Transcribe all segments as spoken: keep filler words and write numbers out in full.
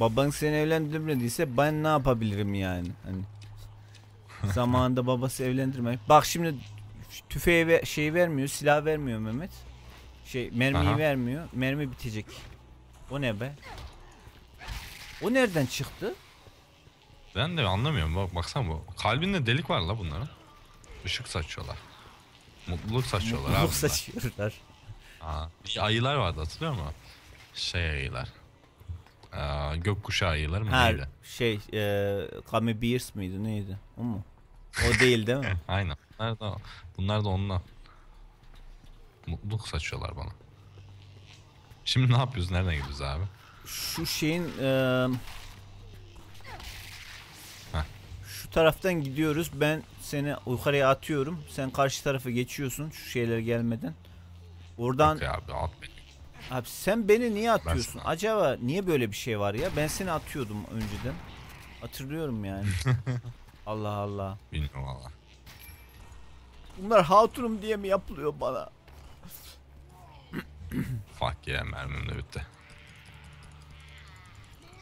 Baban seni evlendirmediyse ben ne yapabilirim yani? Hani zamanında babası evlendirmek. Bak şimdi tüfeği ve şeyi vermiyor, silah vermiyor Mehmet. Şey mermiyi aha vermiyor. Mermi bitecek. O ne be? O nereden çıktı? Ben de anlamıyorum. Bak baksana bu. Kalbinde delik var la bunların. Işık saçıyorlar. Mutluluk saçıyorlar. Mutluluk saçıyorlar. Aa, bir ayılar vardı hatırlıyor musun? Şey ayılar. Aa, gökkuşağı ayılar mı ha, neydi? Şey, e, Kami Bears mıydı neydi? O mu? O değil değil mi? Aynen. Bunlar da, bunlar da onunla. Mutluluk saçıyorlar bana. Şimdi ne yapıyoruz? Nereden gidiyoruz abi? Şu şeyin... E, şu taraftan gidiyoruz. Ben seni yukarıya atıyorum. Sen karşı tarafa geçiyorsun şu şeyler gelmeden. Oradan... Okay abi, at beni. Abi sen beni niye atıyorsun? Sana... Acaba niye böyle bir şey var ya? Ben seni atıyordum önceden. Hatırlıyorum yani. Allah Allah. Bilmiyorum valla. Bunlar hatunum diye mi yapılıyor bana? Fuck ya, mermim de bitti.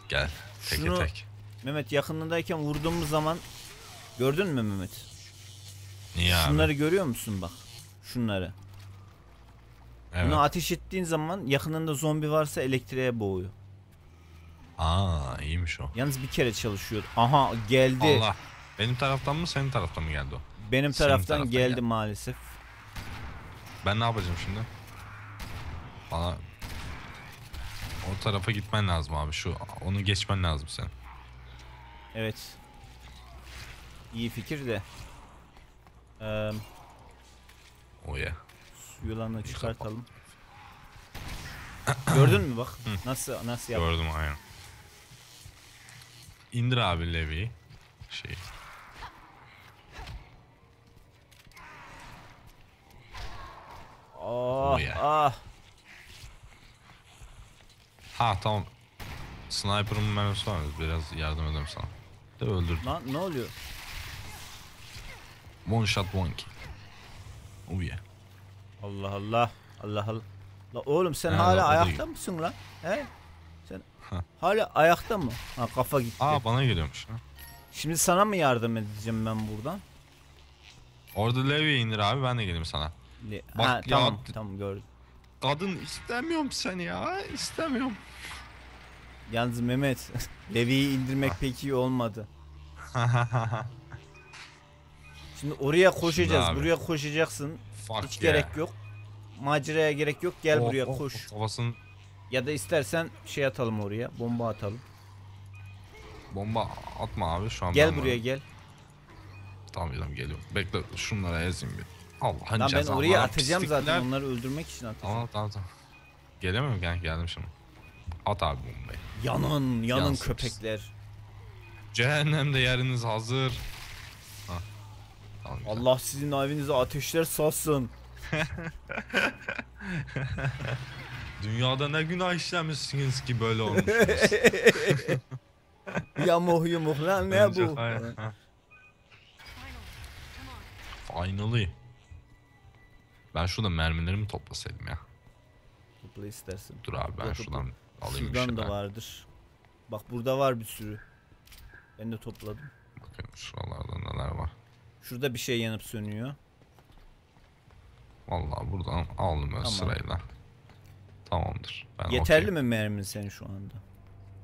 Gel. Teke şunu... tek. Mehmet yakınındayken vurduğumuz zaman gördün mü Mehmet? Niye abi? Şunları görüyor musun bak? Şunları. Evet. Bunu ateş ettiğin zaman yakınında zombi varsa elektriğe boğuyor. Aa, iyiymiş o. Yalnız bir kere çalışıyor. Aha geldi. Allah. Benim taraftan mı senin taraftan mı geldi o? Benim taraftan, taraftan geldi, geldi maalesef. Ben ne yapacağım şimdi? Bana... O tarafa gitmen lazım abi. Şu onu geçmen lazım sen. Evet. İyi fikir de. Ee, o ya. Su yılanını çıkartalım. Gördün mü bak? Hı. Nasıl nasıl yaptım? Gördüm aynen. İndir abi Levi'yi. Şey. Oh, ah. Ha tamam. Sniper'ın mermisi var. Biraz yardım edeyim sana. De öldürdüm. Lan ne oluyor? One shot one kill. Oh yeah. Allah Allah. Allah Allah. La oğlum sen ha, hala ayakta mısın lan? He? Sen ha. Hala ayakta mı? Ha kafa gitti. Aa bana geliyormuş. Ha. Şimdi sana mı yardım edeceğim ben buradan? Orada Levi'yi indir abi, ben de geleyim sana. Le Bak ha, ya, tamam tamam gördüm. Kadın istemiyorum seni ya. İstemiyorum. Yalnız Mehmet, Levi'yi indirmek pek iyi olmadı. Şimdi oraya koşacağız, şimdi buraya koşacaksın. Fuck hiç yeah gerek yok. Maceraya gerek yok, gel oh, buraya oh, koş. Havasın. Ya da istersen şey atalım oraya, bomba atalım. Bomba atma abi şu an. Gel buraya abi, gel. Tamam canım geliyorum. Bekle şunlara ezeyim bir. Allah'ın tamam, cezası. Ben oraya atacağım pislikler zaten, onları öldürmek için atacağım. Tamam tamam tamam. Gelemiyorum yani, geldim şimdi. At abi bombayı. Yanın, yanın yansın köpekler. Cehennemde yeriniz hazır. Tamam, Allah sizin evinize ateşler saçsın. Dünyada ne günah işlemişsiniz ki böyle olmuşsunuz. Yamuh yumuh lan ne bence bu? Finally. Ben şurada mermilerimi toplasaydım ya. Topla istersin. Dur abi ben topla, şuradan topla alayım bir şeyler. Şuradan da vardır. Bak burada var bir sürü. Ben de topladım. Bakın şuralarda neler var. Şurada bir şey yanıp sönüyor. Vallahi buradan aldım tamam, sırayla. Tamamdır. Ben yeterli okuyayım mi mermin senin şu anda?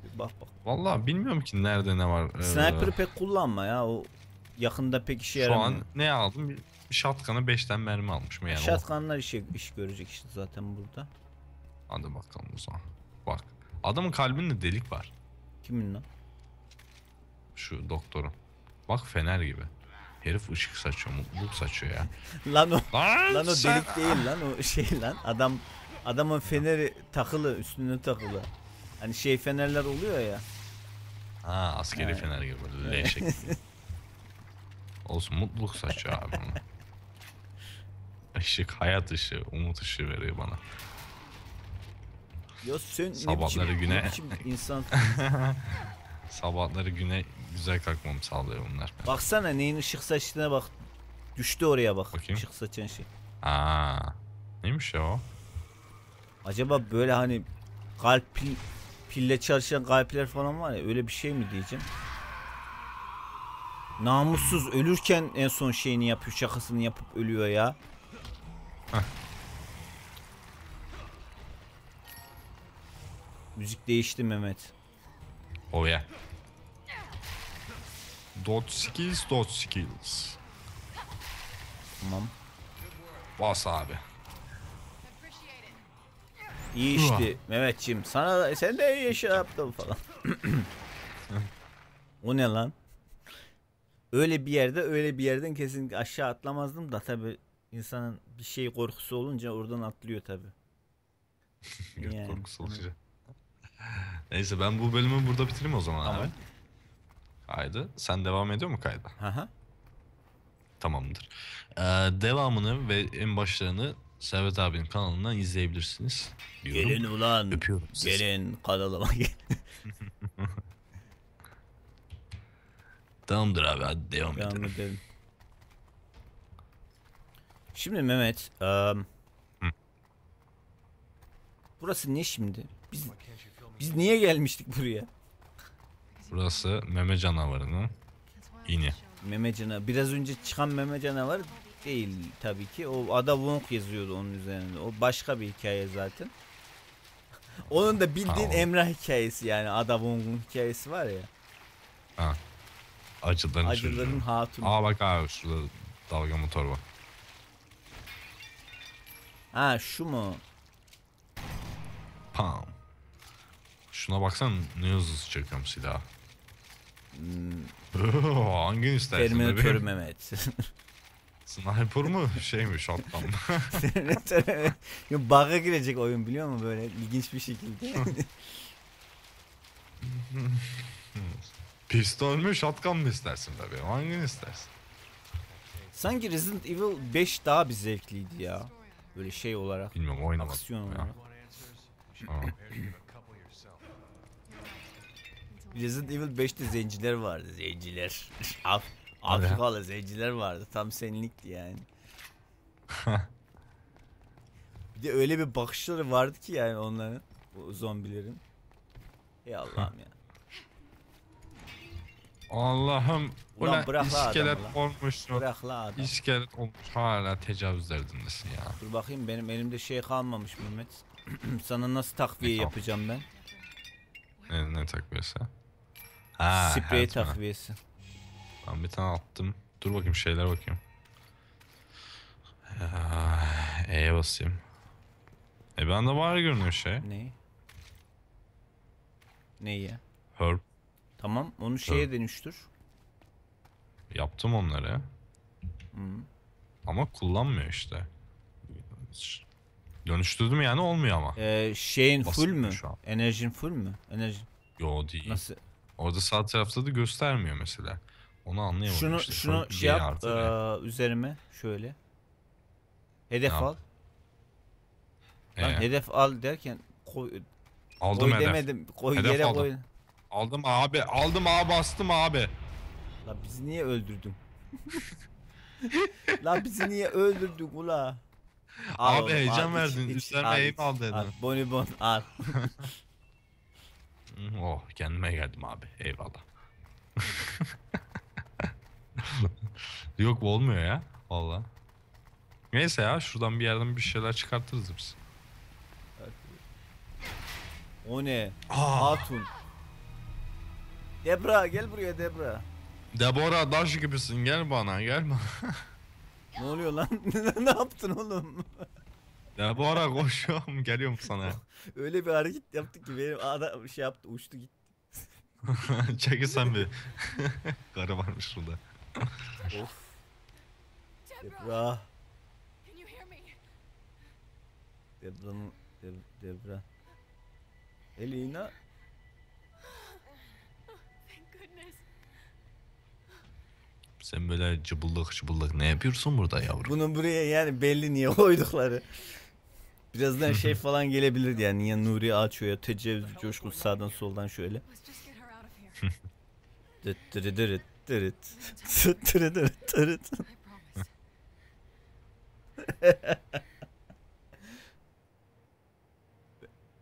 Bir bak bak. Vallahi bilmiyorum ki nerede ne var. Sniper'ı ee... pek kullanma ya. O yakında pek işe yaramıyor. Şu an ne aldım? Bir shotgun'a beşten mermi almışım yani. Shotgun'lar iş, iş görecek işte zaten burada. Hadi bakalım o zaman. Bak. Adamın kalbinde delik var. Kimin lan? Şu doktorun. Bak fener gibi. Herif ışık saçıyor, mutluluk saçıyor ya. Lan o, lan, lan o sen... delik değil lan o şey lan. Adam adamın feneri takılı, üstüne takılı. Hani şey fenerler oluyor ya. Ha askeri ha fener gibi böyle evet şekli. Olsun mutluluk saçıyor abi bana. Işık, hayat ışığı, umut ışığı veriyor bana. Ya sen sabahları ne biçim, güne... ne biçim insan... Sabahları güne güzel kalkmamı sağlıyor bunlar. Baksana neyin ışık saçtığına bak. Düştü oraya bak. Bakayım. Işık saçan şey. Aa, neymiş ya o? Acaba böyle hani kalp pille çalışan kalpler falan var ya, öyle bir şey mi diyeceğim? Namussuz ölürken en son şeyini yapıyor, şakasını yapıp ölüyor ya. Heh. Müzik değişti Mehmet. Oh yeah. Dot skills, dot skills. Tamam. Bas abi. İyi işte Mehmetciğim, sana sen de iyi şey yaptın falan. O ne lan? Öyle bir yerde öyle bir yerden kesinlikle aşağı atlamazdım da tabi insanın bir şey korkusu olunca oradan atlıyor tabi. Yani. Korkusu olunca. Neyse ben bu bölümü burada bitireyim o zaman. Tamam. Abi. Haydi sen devam ediyor mu kayda? Aha. Tamamdır. Ee, devamını ve en başlarını Servet abinin kanalından izleyebilirsiniz. Diyorum. Gelin ulan. Öpüyorum sizi. Gelin kanalıma gelin. Tamamdır abi, hadi devam, devam edelim. edelim. Şimdi Mehmet, um, burası ne şimdi? Biz biz niye gelmiştik buraya? Burası meme canavarının ini. Meme canavarı. Biraz önce çıkan meme canavarı değil tabii ki. O Ada Wong yazıyordu onun üzerinde. O başka bir hikaye zaten. Onun da bildiğin ha, Emrah hikayesi yani. Ada Wong'un hikayesi var ya. Ha. Acıların, Acıların hatunu. Aa bak abi şurada dalga motor var. Ha şu mu? Pam. Şuna baksan ne hızlısı çekiyorum silahı. Hmm. Hangini istersin? Terminatör Mehmet. Sniper mı? Şey mi? Shotgun mı? Terminatör. Bug'a girecek oyun biliyor musun? Böyle ilginç bir şekilde. Pistol mü, shotgun mı istersin tabii? Hangini istersin? Sanki Resident Evil beş daha bir zevkliydi ya. Böyle şey olarak. Bilmiyorum, oynamadım. Aksiyon olarak. Resident Evil beş'te zenciler vardı. Zenciler. Af Afrikalı zenciler vardı. Tam senlikti yani. Bir de öyle bir bakışları vardı ki yani onların. O zombilerin. Ey Allah'ım ya. Allah'ım. Ulan iskelet olmuş. Bırak la adam. İskelet olmuş. Hala tecavüz derdindesin ya. Dur bakayım, benim elimde şey kalmamış Mehmet. Sana nasıl takviye ne yapacağım ben? Ne, ne takviyesi? Ha, sprey takviyesi. Ben bir tane attım. Dur bakayım, şeyler bakayım. E'ye basayım. E ben de var görünüyor şey. Neyi? Neyi ya? Herb. Tamam, onu şeye Herb. dönüştür. Yaptım onları. Hı. Ama kullanmıyor işte. Dönüştürdüm yani, olmuyor ama. Ee, şeyin basitli full mü? Enerjin full mü? Enerjin. Yo değil. Nasıl? Orada sağ tarafta da göstermiyor mesela. Onu anlayamadım. Şunu işte. Şunu şey yap ıı, üzerime şöyle. Hedef al. Ee? Lan hedef al derken koy. Aldım koy hedef. Demedim. Koy hedef yere aldım. Koy. Aldım abi. Aldım abi, bastım abi. La bizi niye öldürdün? La bizi niye öldürdün ula? Al abi oğlum, heyecan al, verdin. Üstlerine eğim al dedin. Al bonibon al. Oh kendime geldim abi. Eyvallah. Yok olmuyor ya. Vallahi. Neyse ya, şuradan bir yerden bir şeyler çıkartırız biz. O ne? Aa. Hatun. Deborah gel buraya Deborah. Deborah daş gibisin, gel bana gel bana. Ne oluyor lan? Ne yaptın oğlum? Ya bu ara koşuyorum, geliyorum sana. Öyle bir hareket yaptık ki benim adam şey yaptı, uçtu gitti. Çekilsen bir. Karı varmış şurada. Of. Deborah. Deborah'ın... Deb Deborah. Elina. Sen böyle cıbıllık cıbıllık ne yapıyorsun burada yavrum? Bunun buraya yani belli niye koydukları. Birazdan şey falan gelebilir yani. Niye Nuri açıyor ya, tecavüz coşkusu sağdan soldan şöyle.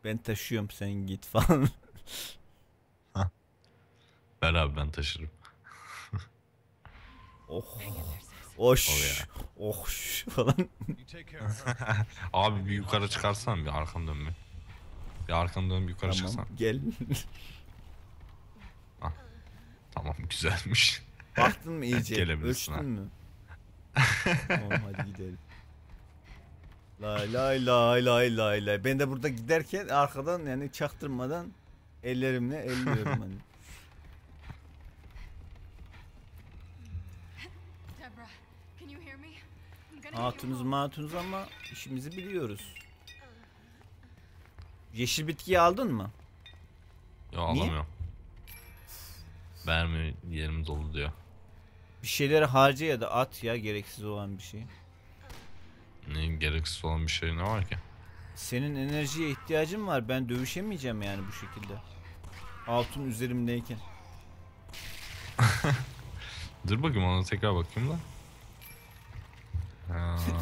Ben taşıyorum sen git falan. Ver abi ben taşırım. Oh. Oş. Oh falan. Abi bir yukarı çıkarsan bir arkanı dönme. Bir arkanı dön bir yukarı tamam, çıksan. Gel. Ha. Tamam güzelmiş. Baktın mı iyice? Ölçtün ha. mü? Tamam hadi gidelim. Lay lay lay lay lay lay. Ben de burada giderken arkadan yani çaktırmadan ellerimle elliyorum hani. Hatunuz matunuz ama işimizi biliyoruz. Yeşil bitkiyi aldın mı? Yo, alamıyorum. Vermiyor, yerimiz dolu diyor. Bir şeyleri harca ya da at ya, gereksiz olan bir şey. Neyin gereksiz olan bir şey ne var ki? Senin enerjiye ihtiyacın var, ben dövüşemeyeceğim yani bu şekilde. Altın üzerimdeyken. Dur bakayım ona tekrar bakayım da.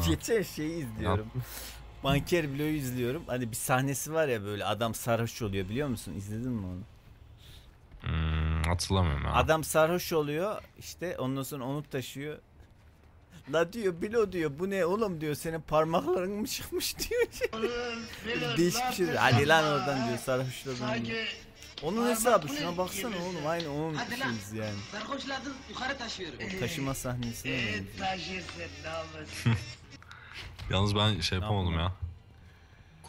Geçen şeyi izliyorum. Yap. Banker bloğu izliyorum. Hani bir sahnesi var ya böyle adam sarhoş oluyor, biliyor musun? İzledin mi onu? Hmm, hatırlamıyorum ya. Adam sarhoş oluyor işte, ondan sonra onu taşıyor. La diyor bilo diyor, bu ne oğlum diyor, senin parmakların mı çıkmış diyor. Değişik bir şey diyor. Hadi lan oradan diyor, sarhoşladın diyor. Onun hesabı, şuna baksana oğlum, aynı onun işimiz yani. Sarhoşladın, yukarı taşıyorum. O taşıma sahnesine benziyor. Yalnız ben şey yapamadım ya.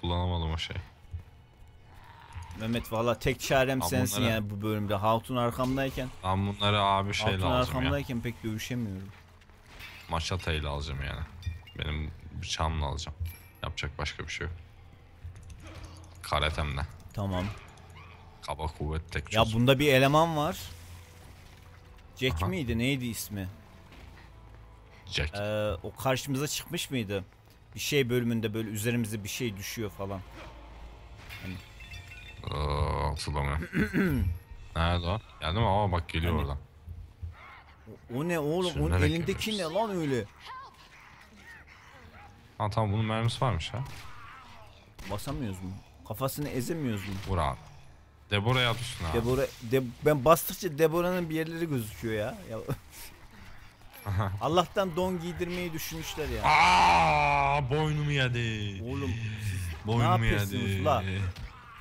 Kullanamadım o şey. Mehmet valla tek çarem ben sensin bunları... yani bu bölümde. Hatun arkamdayken. Ben bunları abi şey lazım ya. Hatun arkamdayken ya. Pek dövüşemiyorum. Maşatayla alacağım yani. Benim bıçağımla alacağım. Yapacak başka bir şey yok. Karatemle. Tamam. Kaba kuvvet tek çözüm. Ya bunda bir eleman var. Jack Aha. miydi neydi ismi? Jack. Ee, o karşımıza çıkmış mıydı? Bir şey bölümünde böyle üzerimize bir şey düşüyor falan. Hani. Ee, hatırlamıyorum. Nerede o? Geldi mi? Ama bak geliyor hani... oradan. O, o ne oğlum? Sürünerek onun elindeki yapıyoruz. Ne lan öyle? Ha tamam, bunun mermisi varmış ha. Basamıyoruz mu? Kafasını ezemiyoruz mu? Vur abi. Deborah'ya atıyorsun abi. Deborah, de, ben bastıkça Deborah'nın bir yerleri gözüküyor ya. ya. Allah'tan don giydirmeyi düşünmüşler ya. Aa, boynumu yedi. Oğlum siz boynumu ne yapıyorsunuz yedi. La?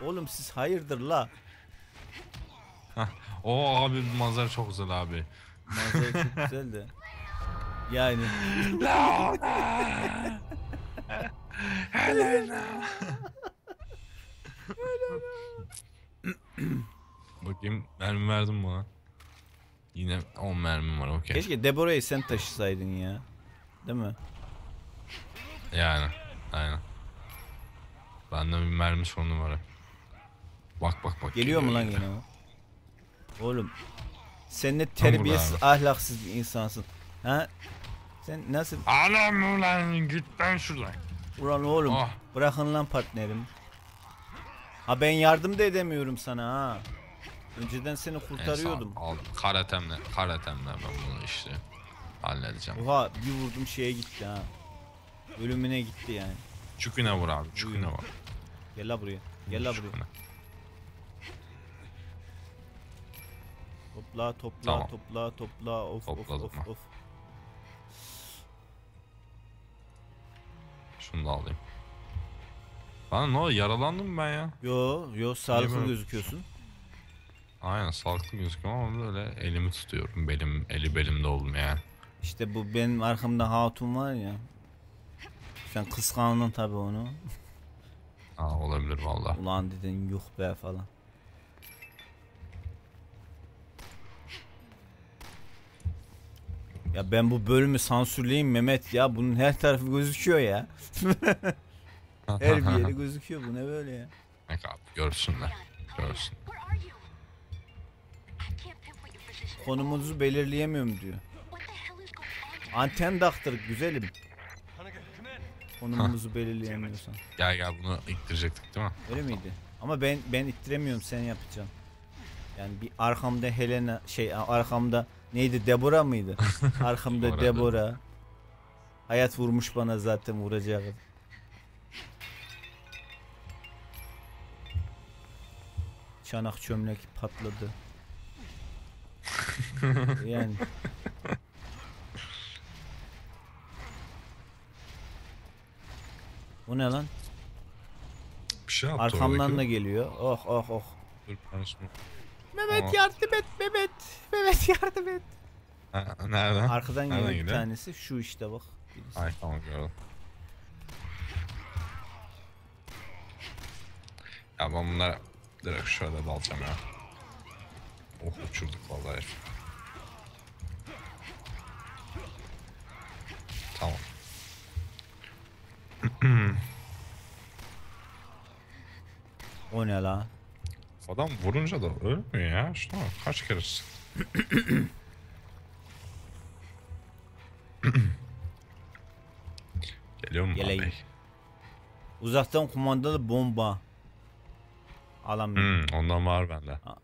Oğlum siz hayırdır la? O abi manzara çok güzel abi. Manzara çok güzel de. Yani. Helena. Helena. Bakayım, mermi verdim bana. Yine on mermim var, okey. Keşke Deborah'yı sen taşısaydın ya. Değil mi? Yani, aynen. Bende bir mermi sorunu var. Bak bak bak. Geliyor, geliyor mu lan yine o? Oğlum. Sen ne terbiyesiz, ahlaksız bir insansın. Ha? Sen nasıl? Anam ulan, git ben şuradan. Ulan oğlum, oh. Bırakın lan partnerim. Ha ben yardım da edemiyorum sana ha. Önceden seni kurtarıyordum. Al, karatemle, karatemle ben bunu işte halledeceğim. Oha bir vurdum şeye gitti ha. Ölümüne gitti yani. Çüküne vur abi, çüküne vur. Gel la buraya, gel la buraya. Topla, topla, tamam. topla, topla, of Topladım of of of. Şunu da alayım. Lan ne oldu, yaralandım mı ben ya? Yo yo, sağlıklı gözüküyorsun. Aynen sağlıklı gözüküyorum ama böyle elimi tutuyorum, belim eli belimde oldum yani. İşte bu benim arkamda hatun var ya. Sen kıskandın tabi onu. Aa olabilir vallahi. Ulan dedin yuh be falan. Ya ben bu bölümü sansürleyeyim Mehmet ya, bunun her tarafı gözüküyor ya. Her bir yeri gözüküyor, bu ne böyle ya? Bak abi görsünler, görsün. Konumunuzu belirleyemiyorum diyor. Anten daktır güzelim. Konumunuzu belirleyemiyorsan. Gel gel, bunu ittirecektik değil mi? Öyle miydi? Ama ben ben ittiremiyorum, sen yapacaksın. Yani bir arkamda Helena şey, arkamda neydi, Deborah mıydı? Arkamda Deborah. Hayat vurmuş bana, zaten vuracak. Çanak çömlek patladı. Yani. Bu ne lan? Bir şey yaptı. Arkamdan da geliyor. Oh oh oh. Dur, Mehmet oh. yardım et Mehmet. Mehmet yardım et. Ha, nereden? Arkadan nereden geliyor bir tanesi. Şu işte bak. Birisi. Ay tamam gördüm. Ya ben bunlara direkt şöyle dalacağım ya. Oh uçurduk vallahi. Tamam. O ne la? Adam vurunca da ölmüyor ya. Şuna bak, kaç kere sıktı. Geliyor mu abi? Uzaktan kumandalı bomba. Alamıyorum. Hmm, ondan var bende.